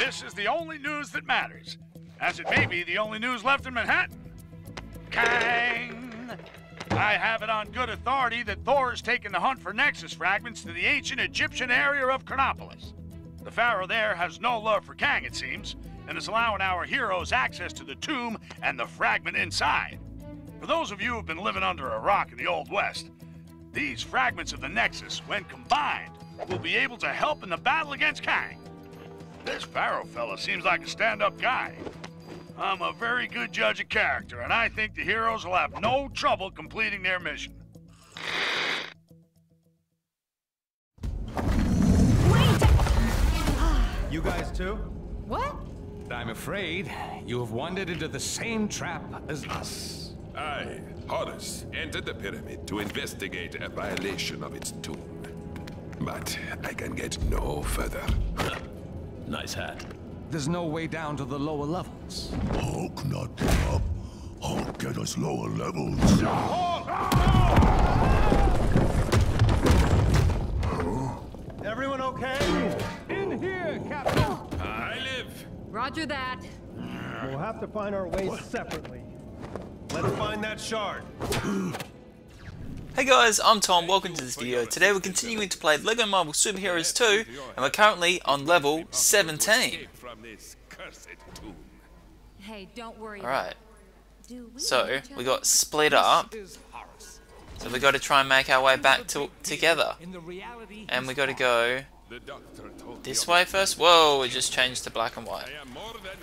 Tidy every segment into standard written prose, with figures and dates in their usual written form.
This is the only news that matters, as it may be the only news left in Manhattan. Kang! I have it on good authority that Thor has taken the hunt for Nexus Fragments to the ancient Egyptian area of Karnopolis. The pharaoh there has no love for Kang, it seems, and is allowing our heroes access to the tomb and the fragment inside. For those of you who've been living under a rock in the Old West, these fragments of the Nexus, when combined, will be able to help in the battle against Kang. This pharaoh fella seems like a stand-up guy. I'm a very good judge of character, and I think the heroes will have no trouble completing their mission. Wait! You guys too? What? I'm afraid you have wandered into the same trap as us. I, Horus, entered the pyramid to investigate a violation of its tomb. But I can get no further. Nice hat. There's no way down to the lower levels. Hulk, not give up. Hulk, get us lower levels. Hulk! Huh? Everyone okay? In here, Captain! I live! Roger that. We'll have to find our way separately. Let's find that shard. Hey guys, I'm Tom, welcome to this video. Today we're continuing to play LEGO Marvel Super Heroes 2, and we're currently on level 17. Alright, so we got split up, so we got to try and make our way back together. And we got to go this way first? Whoa, it just changed to black and white.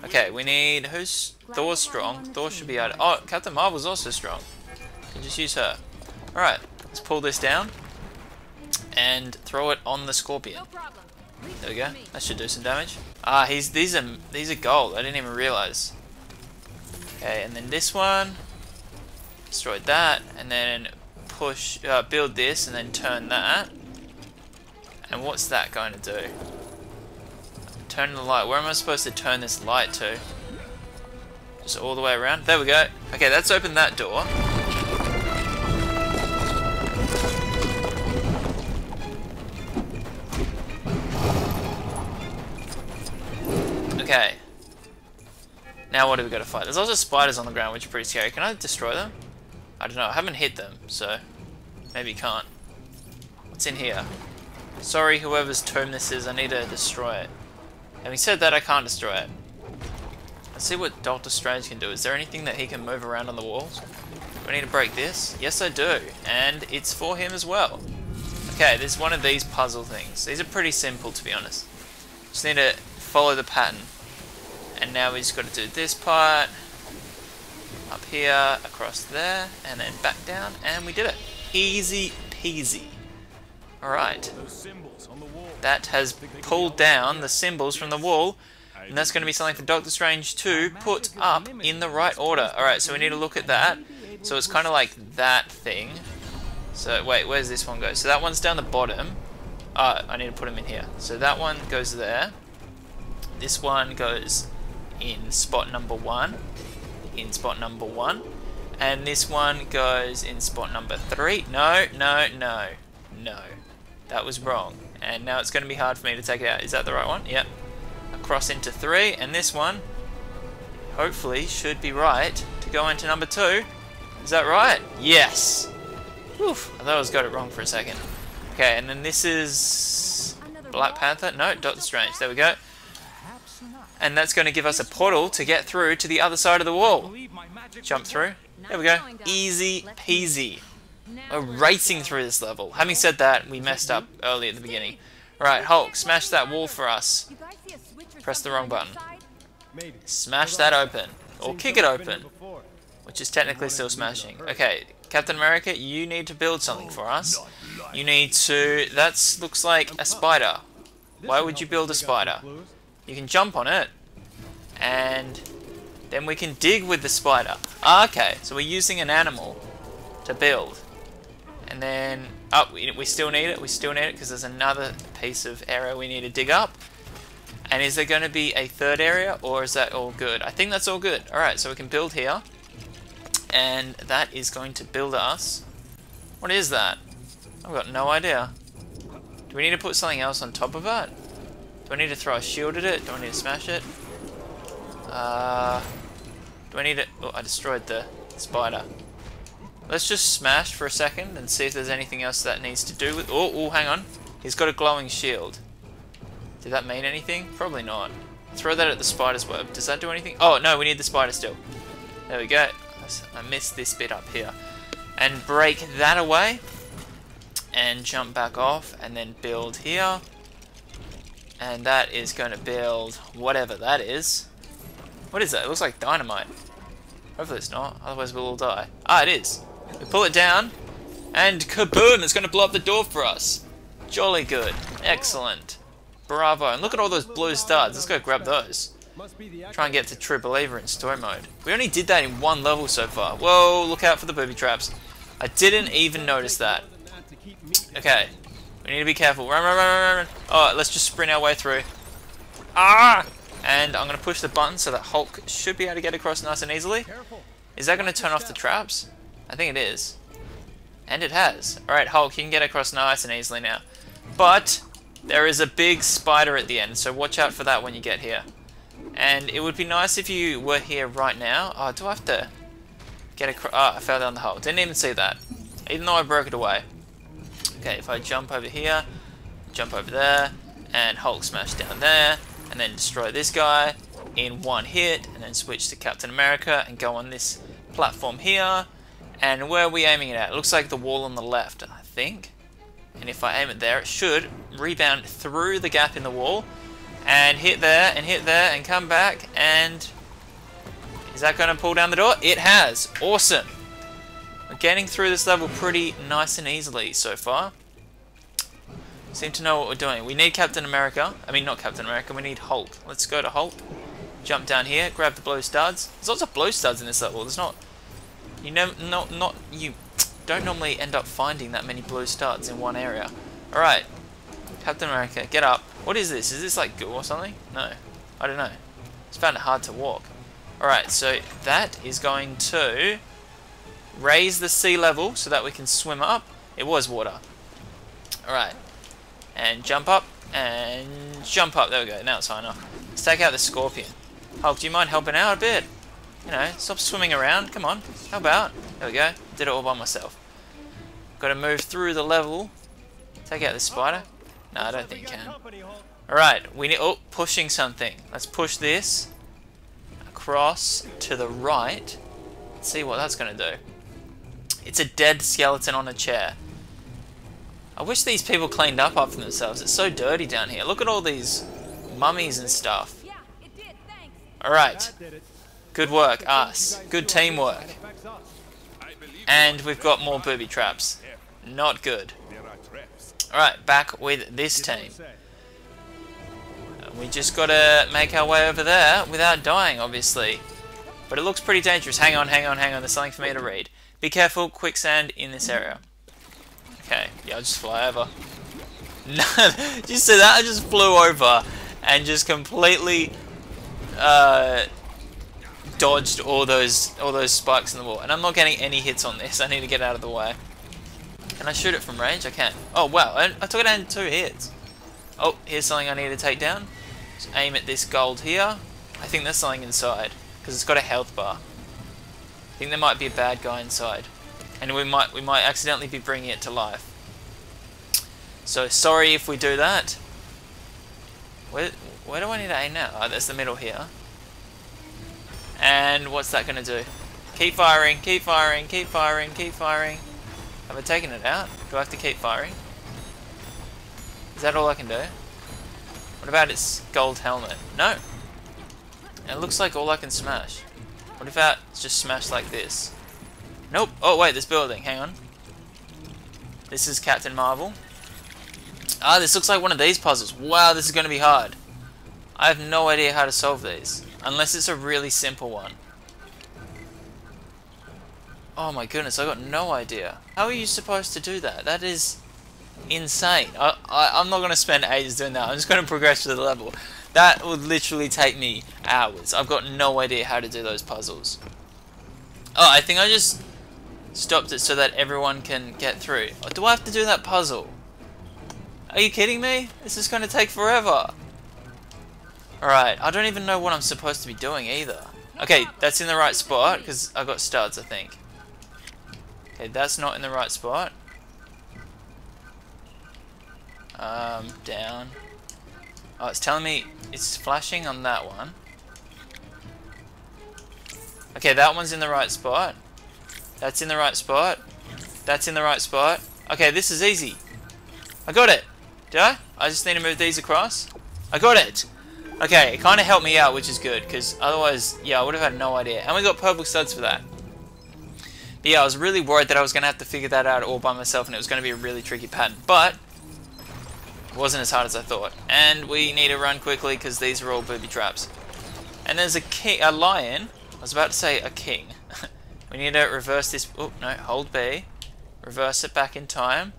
Okay, we need... Who's... Thor's strong. Thor should be able to... Oh, Captain Marvel's also strong. You can just use her. Alright, let's pull this down. And throw it on the scorpion. There we go. That should do some damage. Ah, these are gold. I didn't even realise. Okay, and then this one. Destroyed that. And then push... build this and then turn that. And what's that going to do? Turn the light. Where am I supposed to turn this light to? Just all the way around? There we go. Okay, let's open that door. Okay. Now what do we got to fight? There's also spiders on the ground, which are pretty scary. Can I destroy them? I don't know. I haven't hit them, so maybe can't. What's in here? Sorry, whoever's tomb this is, I need to destroy it. Having said that, I can't destroy it. Let's see what Doctor Strange can do. Is there anything that he can move around on the walls? Do I need to break this? Yes, I do. And it's for him as well. Okay, there's one of these puzzle things. These are pretty simple, to be honest. Just need to follow the pattern. And now we just got to do this part. Up here, across there, and then back down. And we did it. Easy peasy. Alright, that has pulled down the symbols from the wall, and that's going to be something for Doctor Strange to put up in the right order. Alright, so we need to look at that. So it's kind of like that thing. So wait, where's this one go? So that one's down the bottom. I need to put them in here. So that one goes there. This one goes in spot number one. In spot number one. And this one goes in spot number three. No, no, no, no. That was wrong, and now it's going to be hard for me to take it out. Is that the right one? Yep. Across into three, and this one, hopefully, should be right to go into number two. Is that right? Yes! Oof, I thought I got it wrong for a second. Okay, and then this is... Black Panther? No, Doctor Strange. There we go. And that's going to give us a portal to get through to the other side of the wall. Jump through. There we go. Easy peasy. We're racing through this level. Having said that, we messed up early at the beginning. Right, Hulk, smash that wall for us. Press the wrong button. Smash that open. Or kick it open. Which is technically still smashing. Okay, Captain America, you need to build something for us. You need to... That looks like a spider. Why would you build a spider? You can jump on it. And then we can dig with the spider. Okay, so we're using an animal to build. And then, oh, we still need it, because there's another piece of area we need to dig up. And is there going to be a third area, or is that all good? I think that's all good. Alright, so we can build here. And that is going to build us. What is that? I've got no idea. Do we need to put something else on top of it? Do I need to throw a shield at it? Do I need to smash it? Do I need to... Oh, I destroyed the spider. Let's just smash for a second and see if there's anything else that needs to do with... Oh, hang on. He's got a glowing shield. Did that mean anything? Probably not. Throw that at the spider's web. Does that do anything? Oh, no, we need the spider still. There we go. I missed this bit up here. And break that away. And jump back off. And then build here. And that is going to build whatever that is. What is that? It looks like dynamite. Hopefully it's not. Otherwise we'll all die. Ah, it is. We pull it down. And kaboom! It's going to blow up the door for us. Jolly good. Excellent. Bravo. And look at all those blue studs. Let's go grab those. Try and get to True Believer in story mode. We only did that in one level so far. Whoa, look out for the booby traps. I didn't even notice that. Okay. We need to be careful. Run, run, run, run, run. Oh, let's just sprint our way through. Ah! And I'm going to push the button so that Hulk should be able to get across nice and easily. Is that going to turn off the traps? I think it is. And it has. Alright, Hulk, you can get across nice and easily now. But... there is a big spider at the end, so watch out for that when you get here. And it would be nice if you were here right now. Oh, do I have to get across? Ah, oh, I fell down the hole. Didn't even see that. Even though I broke it away. Okay, if I jump over here, jump over there, and Hulk smash down there, and then destroy this guy in one hit, and then switch to Captain America and go on this platform here. And where are we aiming it at? It looks like the wall on the left, I think. And if I aim it there, it should rebound through the gap in the wall and hit there and come back. And is that going to pull down the door? It has. Awesome. We're getting through this level pretty nice and easily so far. Seem to know what we're doing. We need Captain America. I mean, not Captain America. We need Hulk. Let's go to Hulk. Jump down here. Grab the blue studs. There's lots of blue studs in this level. There's not... you know, you don't normally end up finding that many blue studs in one area. Alright, Captain America, get up. What is this? Is this like goo or something? No, I don't know. Just found it hard to walk. Alright, so that is going to raise the sea level so that we can swim up. It was water. Alright, and jump up, and jump up. There we go, now it's high enough. Let's take out the scorpion. Hulk, do you mind helping out a bit? You know, stop swimming around. Come on, how about? There we go. Did it all by myself. Got to move through the level. Take out this spider. No, I don't think you can. Alright, we need... oh, pushing something. Let's push this across to the right. Let's see what that's going to do. It's a dead skeleton on a chair. I wish these people cleaned up after themselves. It's so dirty down here. Look at all these mummies and stuff. Alright. Good work, us. Good teamwork. And we've got more booby traps. Not good. Alright, back with this team. We just gotta make our way over there without dying, obviously. But it looks pretty dangerous. Hang on, hang on, hang on. There's something for me to read. Be careful, quicksand in this area. Okay, yeah, I'll just fly over. No, did you see that? I just flew over and just completely... dodged all those spikes in the wall, and I'm not getting any hits on this. I need to get out of the way. Can I shoot it from range? I can. Oh wow, I took it down in 2 hits. Oh, here's something I need to take down. Just aim at this gold here. I think there's something inside because it's got a health bar. I think there might be a bad guy inside, and we might accidentally be bringing it to life. So sorry if we do that. Where do I need to aim now? Oh, there's the middle here. And what's that going to do? Keep firing, keep firing, keep firing, keep firing. Have I taken it out? Do I have to keep firing? Is that all I can do? What about its gold helmet? No. It looks like all I can smash. What if I just smash like this? Nope. Oh, wait, this building. Hang on. This is Captain Marvel. Ah, this looks like one of these puzzles. Wow, this is going to be hard. I have no idea how to solve these. Unless it's a really simple one. Oh my goodness, I got no idea. How are you supposed to do that? That is insane. I'm not going to spend ages doing that. I'm just going to progress to the level. That would literally take me hours. I've got no idea how to do those puzzles. Oh, I think I just stopped it so that everyone can get through. Oh, do I have to do that puzzle? Are you kidding me? This is going to take forever. Alright, I don't even know what I'm supposed to be doing either. Okay, that's in the right spot, because I got studs, I think. Okay, that's not in the right spot. Down. Oh, it's telling me it's flashing on that one. Okay, that one's in the right spot. That's in the right spot. That's in the right spot. Okay, this is easy. I got it. Did I? I just need to move these across. I got it. Okay, it kind of helped me out, which is good, because otherwise, yeah, I would have had no idea. And we got purple studs for that. But yeah, I was really worried that I was going to have to figure that out all by myself, and it was going to be a really tricky pattern. But it wasn't as hard as I thought. And we need to run quickly, because these are all booby traps. And there's a lion. I was about to say a king. We need to reverse this. Oh, no, hold B. Reverse it back in time.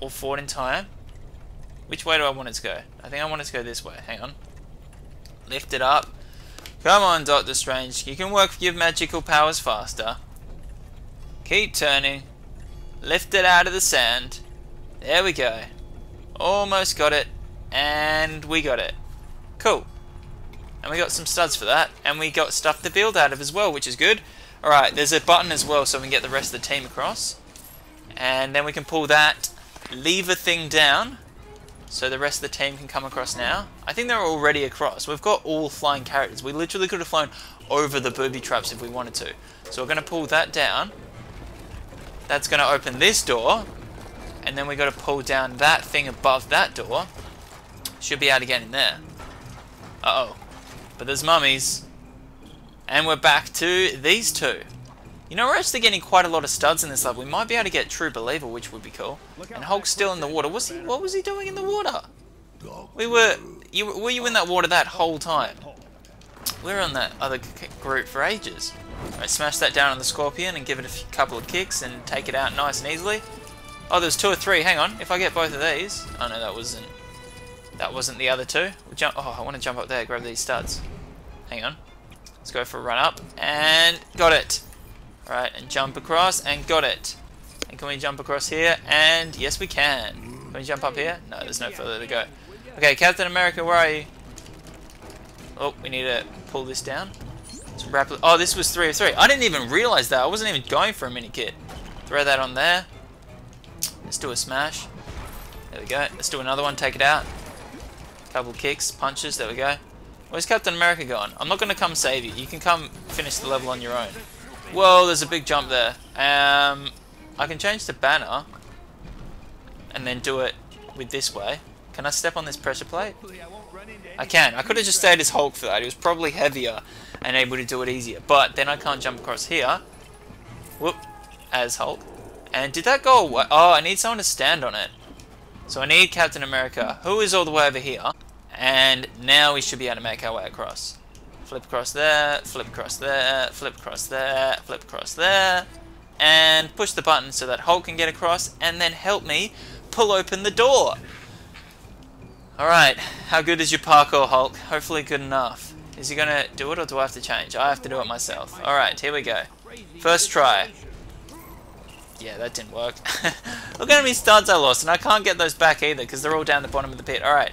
Or forward in time. Which way do I want it to go? I think I want it to go this way. Hang on. Lift it up. Come on, Doctor Strange. You can work with your magical powers faster. Keep turning. Lift it out of the sand. There we go. Almost got it. And we got it. Cool. And we got some studs for that. And we got stuff to build out of as well, which is good. Alright, there's a button as well so we can get the rest of the team across. And then we can pull that lever thing down. So the rest of the team can come across now. I think they're already across. We've got all flying characters. We literally could have flown over the booby traps if we wanted to. So we're going to pull that down. That's going to open this door. And then we've got to pull down that thing above that door. Should be able to get in there. Uh-oh. But there's mummies. And we're back to these two. You know, we're actually getting quite a lot of studs in this level. We might be able to get True Believer, which would be cool. And Hulk's still in the water. What was he doing in the water? Were you in that water that whole time? We were on that other group for ages. Alright, smash that down on the scorpion and give it a couple of kicks and take it out nice and easily. Oh, there's two or three. Hang on. If I get both of these... Oh, no, that wasn't the other two. We'll jump. Oh, I want to jump up there, grab these studs. Hang on. Let's go for a run up. And got it. Alright, and jump across. And got it. And can we jump across here? And yes, we can. Can we jump up here? No, there's no further to go. Okay, Captain America, where are you? Oh, we need to pull this down. Let's rapidly... Oh, this was 3 of 3. I didn't even realize that. I wasn't even going for a mini kit. Throw that on there. Let's do a smash. There we go. Let's do another one. Take it out. Couple kicks, punches, there we go. Where's Captain America gone? I'm not going to come save you. You can come finish the level on your own. Whoa, there's a big jump there. I can change the banner and then do it with this way. Can I step on this pressure plate? I can. I could have just stayed as Hulk for that. He was probably heavier and able to do it easier. But then I can't jump across here. Whoop, as Hulk. And did that go away? Oh, I need someone to stand on it. So I need Captain America, who is all the way over here. And now we should be able to make our way across. Flip across there, flip across there, flip across there, flip across there. And push the button so that Hulk can get across and then help me pull open the door. Alright, how good is your parkour, Hulk? Hopefully good enough. Is he going to do it or do I have to change? I have to do it myself. Alright, here we go. First try. Yeah, that didn't work. Look how many studs I lost, and I can't get those back either because they're all down the bottom of the pit. Alright,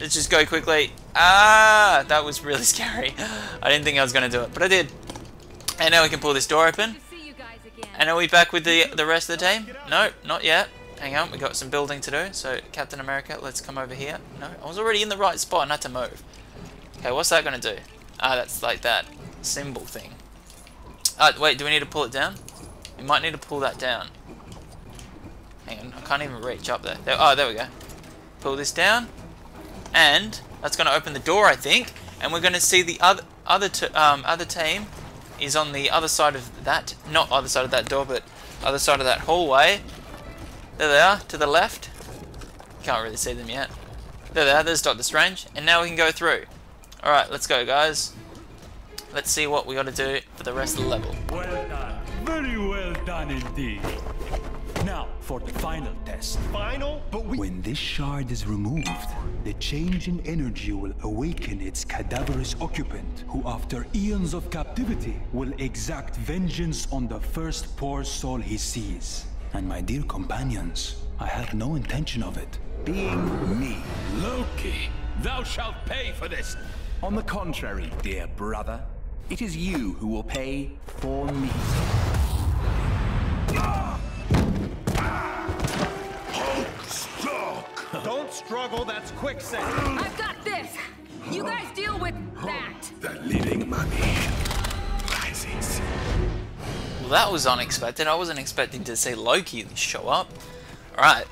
let's just go quickly. Ah, that was really scary. I didn't think I was going to do it, but I did. And now we can pull this door open. And are we back with the rest of the team? No, not yet. Hang on, we got some building to do. So, Captain America, let's come over here. No, I was already in the right spot and I had to move. Okay, what's that going to do? Ah, that's like that symbol thing. Wait, do we need to pull it down? We might need to pull that down. Hang on, I can't even reach up there. Oh, there we go. Pull this down. And that's going to open the door, I think. And we're going to see the other team is on the other side of that. Not other side of that door, but other side of that hallway. There they are, to the left. Can't really see them yet. There they are, there's Doctor Strange. And now we can go through. Alright, let's go, guys. Let's see what we got to do for the rest of the level. Well done. Very well done indeed. Now for the final test. Final? But when this shard is removed, the change in energy will awaken its cadaverous occupant, who after eons of captivity will exact vengeance on the first poor soul he sees. And my dear companions, I had no intention of it. Being me, Loki, Thou shalt pay for this. On the contrary, dear brother, it is you who will pay for me. Hulk struck! Don't struggle, that's quicksand. I've got this. You guys deal with that. The living money rises. Well, that was unexpected. I wasn't expecting to see Loki show up. Alright,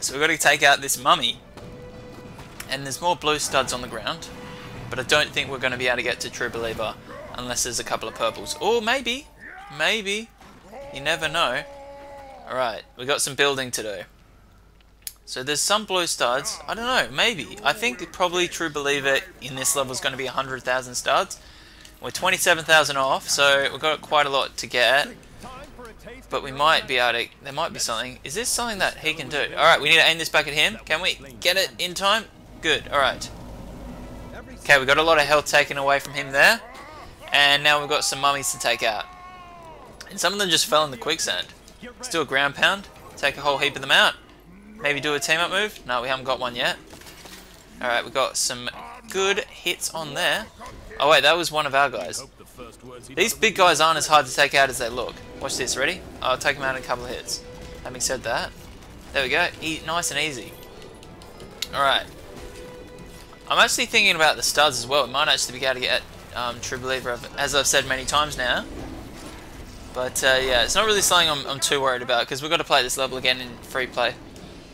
so we've got to take out this mummy. And there's more blue studs on the ground. But I don't think we're going to be able to get to True Believer unless there's a couple of purples. Or maybe. Maybe. You never know. Alright, we got some building to do. So there's some blue studs. I don't know, maybe. I think probably True Believer in this level is going to be 100,000 studs. We're 27,000 off, so we've got quite a lot to get. But we might be able to... There might be something. Is this something that he can do? Alright, we need to aim this back at him. Can we get it in time? Good, alright. Okay, we got a lot of health taken away from him there. And now we've got some mummies to take out. And some of them just fell in the quicksand. Let's do a ground pound. Take a whole heap of them out. Maybe do a team-up move. No, we haven't got one yet. Alright, we got some good hits on there. Oh wait, that was one of our guys. These big guys aren't as hard to take out as they look. Watch this, ready? I'll take them out in a couple of hits. Having said that, there we go. Nice and easy. Alright. I'm actually thinking about the studs as well. It might actually be able to get True Believer, as I've said many times now. But yeah, it's not really something I'm too worried about, because we've got to play this level again in free play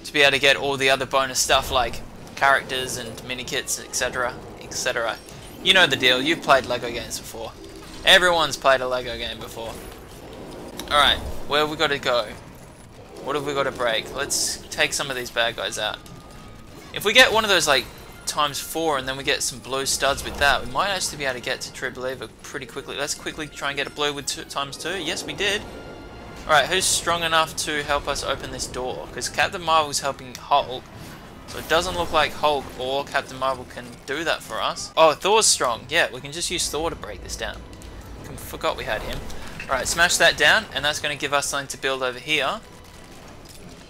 to be able to get all the other bonus stuff like characters and mini kits, etc, etc. You know the deal, you've played LEGO games before. Everyone's played a LEGO game before. Alright, where have we got to go? What have we got to break? Let's take some of these bad guys out. If we get one of those like ×4 and then we get some blue studs with that, we might actually be able to get to True Believer pretty quickly. Let's quickly try and get a blue with ×2. Yes, we did. Alright, who's strong enough to help us open this door? Because Captain Marvel's helping Hulk. So it doesn't look like Hulk or Captain Marvel can do that for us. Oh, Thor's strong. Yeah, we can just use Thor to break this down. I forgot we had him. Alright, smash that down. And that's going to give us something to build over here.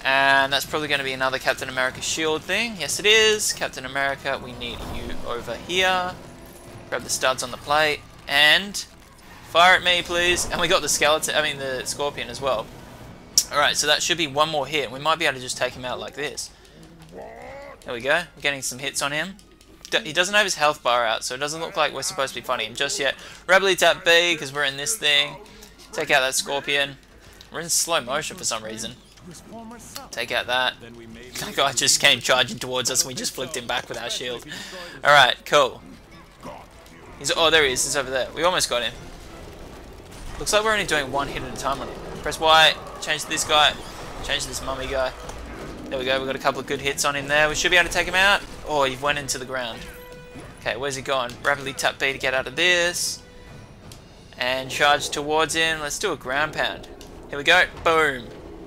And that's probably going to be another Captain America shield thing. Yes, it is. Captain America, we need you over here. Grab the studs on the plate. And... fire at me, please. And we got the skeleton, I mean the scorpion as well. Alright, so that should be one more hit. We might be able to just take him out like this. There we go. We're getting some hits on him. He doesn't have his health bar out, so it doesn't look like we're supposed to be fighting him just yet. Rapidly tap B, because we're in this thing. Take out that scorpion. We're in slow motion for some reason. Take out that. That guy just came charging towards us and we just flicked him back with our shield. Alright, cool. Oh, there he is. He's over there. We almost got him. Looks like we're only doing one hit at a time on him. Press Y, change to this guy, change to this mummy guy. There we go, we've got a couple of good hits on him there. We should be able to take him out. Oh, he went into the ground. Okay, where's he gone? Rapidly tap B to get out of this. And charge towards him. Let's do a ground pound. Here we go. Boom.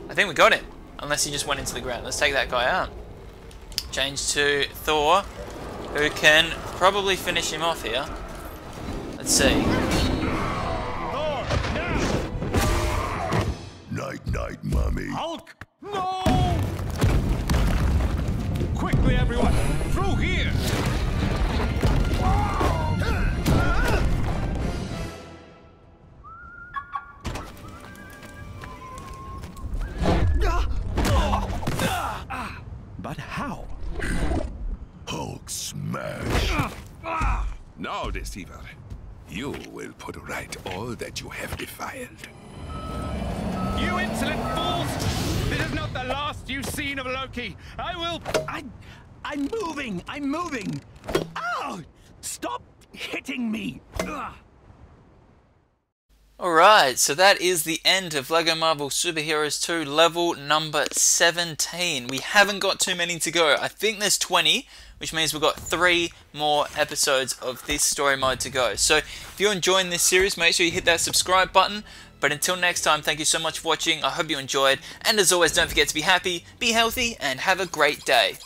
I think we got him. Unless he just went into the ground. Let's take that guy out. Change to Thor, who can probably finish him off here. Let's see. Night, night, mummy. Hulk, no! Quickly, everyone, through here! But how? Hulk smash! Now, deceiver, you will put right all that you have defiled. You insolent fools! This is not the last you've seen of Loki. I'm moving! I'm moving! Ow! Stop hitting me! Alright, so that is the end of LEGO Marvel Super Heroes 2 level number 17. We haven't got too many to go. I think there's 20, which means we've got 3 more episodes of this story mode to go. So if you're enjoying this series, make sure you hit that subscribe button. But until next time, thank you so much for watching, I hope you enjoyed, and as always, don't forget to be happy, be healthy, and have a great day.